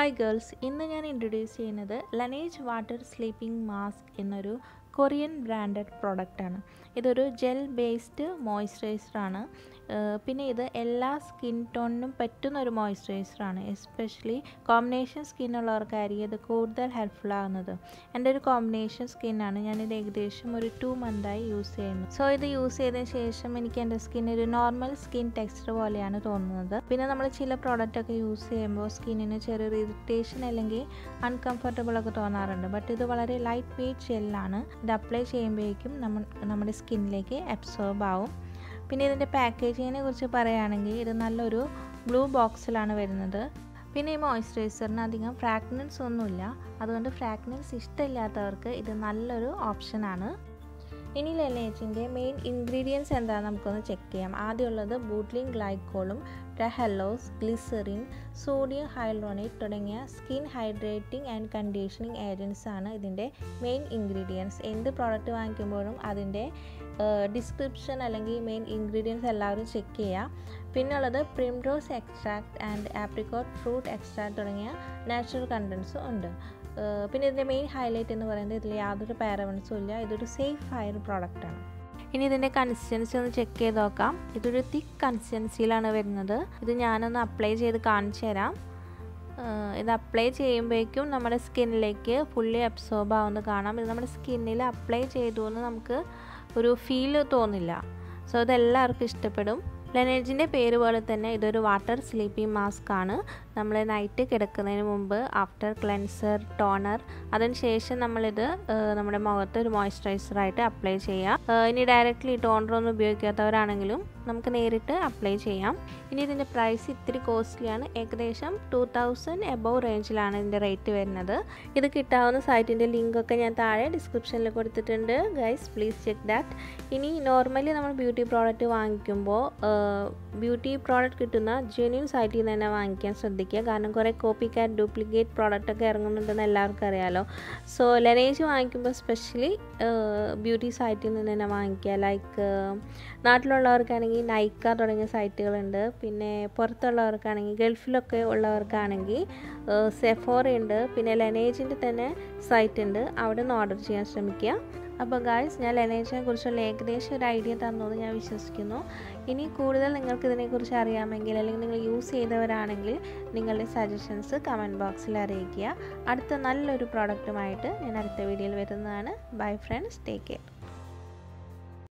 Hi girls, ഇന്ന് ഞാൻ introduce ചെയ്യുന്നത് Laneige Water Sleeping Mask എന്നൊരു Korean branded product ആണ്. ഇതൊരു gel based moisturizer ആണ്. പിന്നെ ഇത് എല്ലാ skin tone നും പറ്റുന്ന ഒരു moisturizer ആണ്. Especially combination skin ഉള്ളവർക്കായി ഇത് കൂടുതൽ helpful ആവുന്നത്. എൻ്റെ ഒരു combination skin ആണ്. ഞാൻ ഇത് ഏകദേശം ഒരു 2 month ആയി യൂസ് ചെയ്യുന്നു. സോ ഇത് യൂസ് ചെയ്തതിന് ശേഷം എനിക്ക് എൻ്റെ സ്കിൻ ഒരു നോർമൽ സ്കിൻ ടെക്സ്ചർ പോലെയാണ് തോന്നുന്നത്. പിന്നെ നമ്മൾ ചില പ്രോഡക്റ്റ് ഒക്കെ യൂസ് ചെയ്യുമ്പോൾ സ്കിന്നിന് ചെറിയ ഇറിറ്റേഷൻ അല്ലെങ്കിൽ അൺകംഫർട്ടബിൾ ഒക്കെ തോന്നാറുണ്ട്. ബട്ട് ഇത് വളരെ ലൈറ്റ് വെയിറ്റ് ജെൽ ആണ്. ഇത് അപ്ലൈ ചെയ്യുമ്പോഴേക്കും നമ്മുടെ സ്കിന്നിലേക്ക് അബ്സോർബ് ആവും. പിന്നെ ഇതിൻ്റെ പാക്കേജിങ്ങിനെ കുറിച്ച് പറയുകയാണെങ്കിൽ ഇത് നല്ലൊരു ബ്ലൂ ബോക്സിലാണ് വരുന്നത്. പിന്നെ ഈ മോയ്സ്ചറൈസറിന് അധികം ഫ്രാഗ്നൻസ് ഒന്നുമില്ല, അതുകൊണ്ട് ഫ്രാഗ്നൻസ് ഇഷ്ടമില്ലാത്തവർക്ക് ഇത് നല്ലൊരു ഓപ്ഷനാണ്. ഇനി ലനേജിൻ്റെ മെയിൻ ഇൻഗ്രീഡിയൻസ് എന്താണെന്ന് നമുക്കൊന്ന് ചെക്ക് ചെയ്യാം. ആദ്യമുള്ളത് ബൂട്ട്ലിൻ ഗ്ലൈക്കോളും ഹലോസ്, ഗ്ലിസറിൻ, സോഡിയം ഹൈലൂറോണേറ്റ് തുടങ്ങിയ skin hydrating and conditioning agents ആണ് ഇതിൻ്റെ മെയിൻ ഇൻഗ്രീഡിയൻസ്. എന്ത് പ്രോഡക്റ്റ് വാങ്ങിക്കുമ്പോഴും അതിൻ്റെ ഡിസ്ക്രിപ്ഷൻ അല്ലെങ്കിൽ മെയിൻ ഇൻഗ്രീഡിയൻസ് എല്ലാവരും ചെക്ക് ചെയ്യുക. പിന്നുള്ളത് primrose extract and apricot fruit extract തുടങ്ങിയ നാച്ചുറൽ കണ്ടൻസും ഉണ്ട്. പിന്നെ ഇതിൻ്റെ മെയിൻ ഹൈലൈറ്റ് എന്ന് പറയുന്നത് ഇതിൽ യാതൊരു പാരവൻസും ഇല്ല, ഇതൊരു സേഫ് ആയ ഒരു പ്രോഡക്റ്റാണ്. ഇനി ഇതിൻ്റെ കൺസിസ്റ്റൻസി ഒന്ന് ചെക്ക് ചെയ്ത് നോക്കാം. ഇതൊരു തിക്ക് കൺസിസ്റ്റൻസിയിലാണ് വരുന്നത്. ഇത് ഞാനൊന്ന് അപ്ലൈ ചെയ്ത് കാണിച്ചു തരാം. ഇത് അപ്ലൈ ചെയ്യുമ്പോഴേക്കും നമ്മുടെ സ്കിന്നിലേക്ക് ഫുള്ളി അബ്സോർബ് ആവുന്നത് കാണാം. ഇത് നമ്മുടെ സ്കിന്നിൽ അപ്ലൈ ചെയ്തു എന്ന് നമുക്ക് ഒരു ഫീൽ തോന്നില്ല. സോ ഇതെല്ലാവർക്കും ഇഷ്ടപ്പെടും. ലനേജിൻ്റെ പേര് പോലെ തന്നെ ഇതൊരു വാട്ടർ സ്ലീപ്പിംഗ് മാസ്ക് ആണ്. നമ്മൾ നൈറ്റ് കിടക്കുന്നതിന് മുമ്പ് ആഫ്റ്റർ ക്ലെൻസർ, ടോണർ, അതിനുശേഷം നമ്മളിത് നമ്മുടെ മുഖത്ത് ഒരു മോയ്സ്ചറൈസറായിട്ട് അപ്ലൈ ചെയ്യുക. ഇനി ഡയറക്റ്റ്ലി ടോണറൊന്നും ഉപയോഗിക്കാത്തവരാണെങ്കിലും നമുക്ക് നേരിട്ട് അപ്ലൈ ചെയ്യാം. ഇനി ഇതിൻ്റെ പ്രൈസ് ഇത്തിരി കോസ്റ്റ്ലിയാണ്. ഏകദേശം 2000 എബോവ് റേഞ്ചിലാണ് ഇതിൻ്റെ റേറ്റ് വരുന്നത്. ഇത് കിട്ടാവുന്ന സൈറ്റിൻ്റെ ലിങ്കൊക്കെ ഞാൻ താഴെ ഡിസ്ക്രിപ്ഷനിൽ കൊടുത്തിട്ടുണ്ട്. Guys please check that. ഇനി നോർമലി നമ്മൾ ബ്യൂട്ടി പ്രോഡക്റ്റ് വാങ്ങിക്കുമ്പോൾ ബ്യൂട്ടി പ്രോഡക്റ്റ് കിട്ടുന്ന ജെന്യൂൻ സൈറ്റിൽ നിന്ന് തന്നെ വാങ്ങിക്കാൻ ശ്രദ്ധിക്കുക. കാരണം കുറേ കോപ്പി കാറ്റ്, ഡ്യൂപ്ലിക്കേറ്റ് പ്രോഡക്റ്റ് ഒക്കെ ഇറങ്ങുന്നുണ്ടെന്ന് എല്ലാവർക്കും അറിയാമല്ലോ. സോ ലനേജ് വാങ്ങിക്കുമ്പോൾ സ്പെഷ്യലി ബ്യൂട്ടി സൈറ്റിൽ നിന്ന് തന്നെ വാങ്ങിക്കുക. ലൈക്ക് നാട്ടിലുള്ളവർക്കാണെങ്കിൽ നൈക്ക തുടങ്ങിയ സൈറ്റുകളുണ്ട്. പിന്നെ പുറത്തുള്ളവർക്കാണെങ്കിൽ ഗൾഫിലൊക്കെ ഉള്ളവർക്കാണെങ്കിൽ സെഫോറ ഉണ്ട്. പിന്നെ ലനേജിൻ്റെ തന്നെ സൈറ്റ് ഉണ്ട്, അവിടെ നിന്ന് ഓർഡർ ചെയ്യാൻ ശ്രമിക്കുക. അപ്പോൾ ഗായ്സ്, ഞാൻ ലനേജിനെ കുറിച്ചുള്ള ഏകദേശം ഒരു ഐഡിയ തന്നത് ഞാൻ വിശ്വസിക്കുന്നു. ഇനി കൂടുതൽ നിങ്ങൾക്ക് ഇതിനെക്കുറിച്ച് അറിയാമെങ്കിൽ അല്ലെങ്കിൽ നിങ്ങൾ യൂസ് ചെയ്തവരാണെങ്കിൽ നിങ്ങളുടെ സജഷൻസ് കമൻറ്റ് ബോക്സിൽ അറിയിക്കുക. അടുത്ത നല്ലൊരു പ്രോഡക്റ്റുമായിട്ട് ഞാൻ അടുത്ത വീഡിയോയിൽ വരുന്നതാണ്. Bye friends, take care.